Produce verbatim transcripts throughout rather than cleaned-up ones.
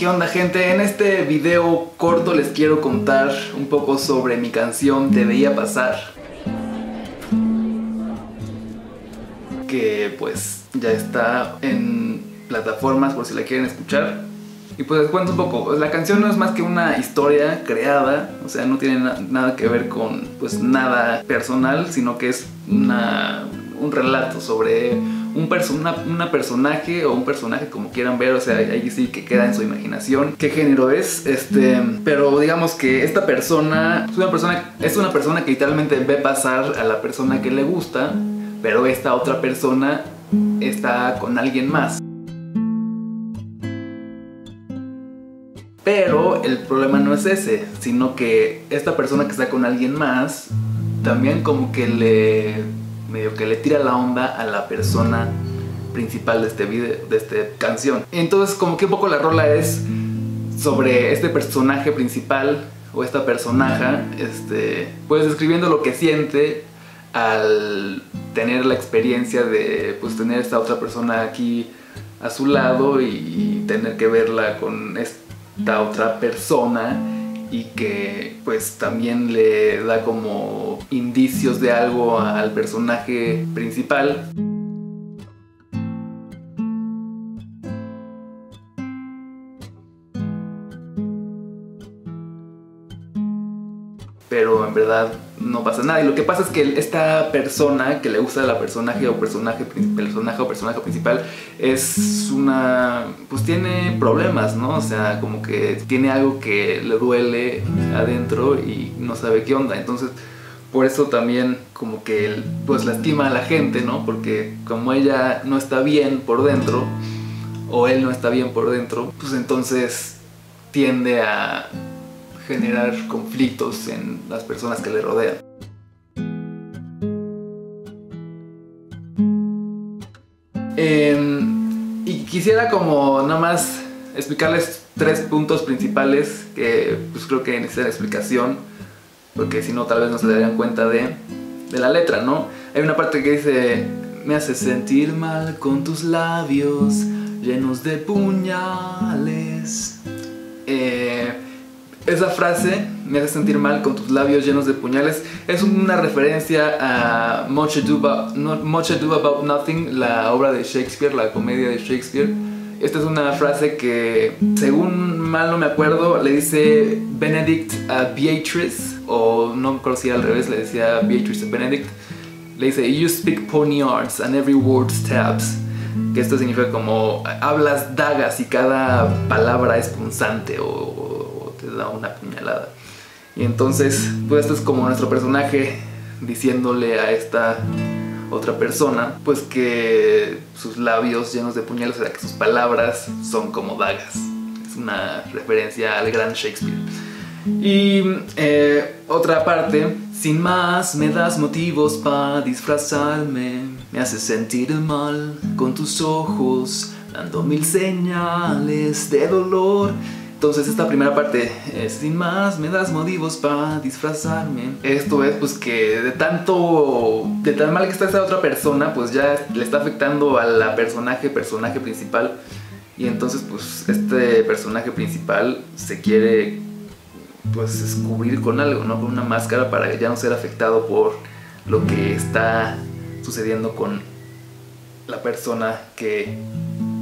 ¿Qué onda, gente? En este video corto les quiero contar un poco sobre mi canción Te Veía Pasar, que pues ya está en plataformas por si la quieren escuchar. Y pues les cuento un poco, pues la canción no es más que una historia creada, o sea, no tiene na nada que ver con pues nada personal, sino que es una, un relato sobre un persona, una personaje o un personaje, como quieran ver, o sea, ahí sí que queda en su imaginación qué género es, este, pero digamos que esta persona es una persona, es una persona que literalmente ve pasar a la persona que le gusta, pero esta otra persona está con alguien más. Pero el problema no es ese, sino que esta persona que está con alguien más también como que le... medio que le tira la onda a la persona principal de este video, de esta canción. Entonces, como que un poco la rola es sobre este personaje principal o esta personaja, este, pues describiendo lo que siente al tener la experiencia de pues tener esta otra persona aquí a su lado y tener que verla con esta otra persona, y que pues también le da como indicios de algo al personaje principal. Pero en verdad no pasa nada, y lo que pasa es que esta persona que le gusta a la personaje o personaje, personaje o personaje principal es una... pues tiene problemas, ¿no? O sea, como que tiene algo que le duele adentro y no sabe qué onda. Entonces, por eso también como que pues lastima a la gente, ¿no? Porque como ella no está bien por dentro, o él no está bien por dentro, pues entonces tiende a generar conflictos en las personas que le rodean. Eh, y quisiera como nada más explicarles tres puntos principales que pues creo que necesitan explicación, porque si no tal vez no se darían cuenta de, de la letra, ¿no? Hay una parte que dice: me haces sentir mal con tus labios llenos de puñales. Eh, Esa frase, me hace sentir mal con tus labios llenos de puñales, es una referencia a Much Ado About, no, Much Ado About Nothing, la obra de Shakespeare, la comedia de Shakespeare. Esta es una frase que, según mal no me acuerdo, le dice Benedict a Beatrice, o no me acuerdo si al revés, le decía Beatrice a Benedict. Le dice: you speak poniards and every word stabs. Que esto significa como hablas dagas y cada palabra es punzante o te da una puñalada. Y entonces, pues esto es como nuestro personaje diciéndole a esta otra persona pues que sus labios llenos de puñales, o sea, que sus palabras son como dagas. Es una referencia al gran Shakespeare. Y eh, otra parte: sin más me das motivos para disfrazarme, me haces sentir mal con tus ojos dando mil señales de dolor. Entonces esta primera parte, eh, sin más me das motivos para disfrazarme. Esto es pues que de tanto, de tan mal que está esta otra persona, pues ya le está afectando a la personaje, personaje principal. Y entonces pues este personaje principal se quiere pues cubrir con algo, ¿no? Con una máscara para ya no ser afectado por lo que está sucediendo con la persona que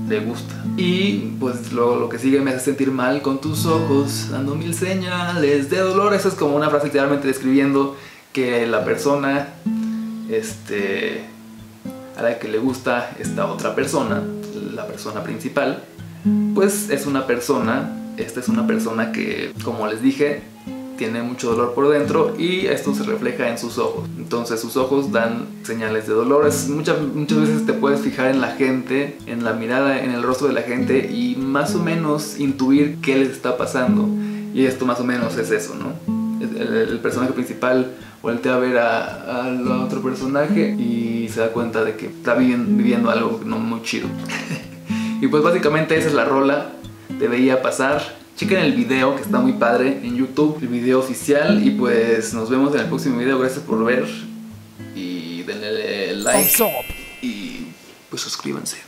le gusta. Y pues luego lo que sigue: me hace sentir mal con tus ojos dando mil señales de dolor. Esa es como una frase claramente describiendo que la persona este, a la que le gusta esta otra persona, la persona principal, pues es una persona, esta es una persona que, como les dije, tiene mucho dolor por dentro, y esto se refleja en sus ojos. Entonces sus ojos dan señales de dolor. Es, muchas, muchas veces te puedes fijar en la gente, en la mirada, en el rostro de la gente, y más o menos intuir qué les está pasando. Y esto más o menos es eso, ¿no? El, el personaje principal voltea a ver a, a la otro personaje y se da cuenta de que está viviendo, viviendo algo no muy chido. Y pues básicamente esa es la rola, Te Veía Pasar. Chequen el video, que está muy padre, en YouTube, el video oficial. Y pues nos vemos en el próximo video. Gracias por ver, y denle like y pues suscríbanse.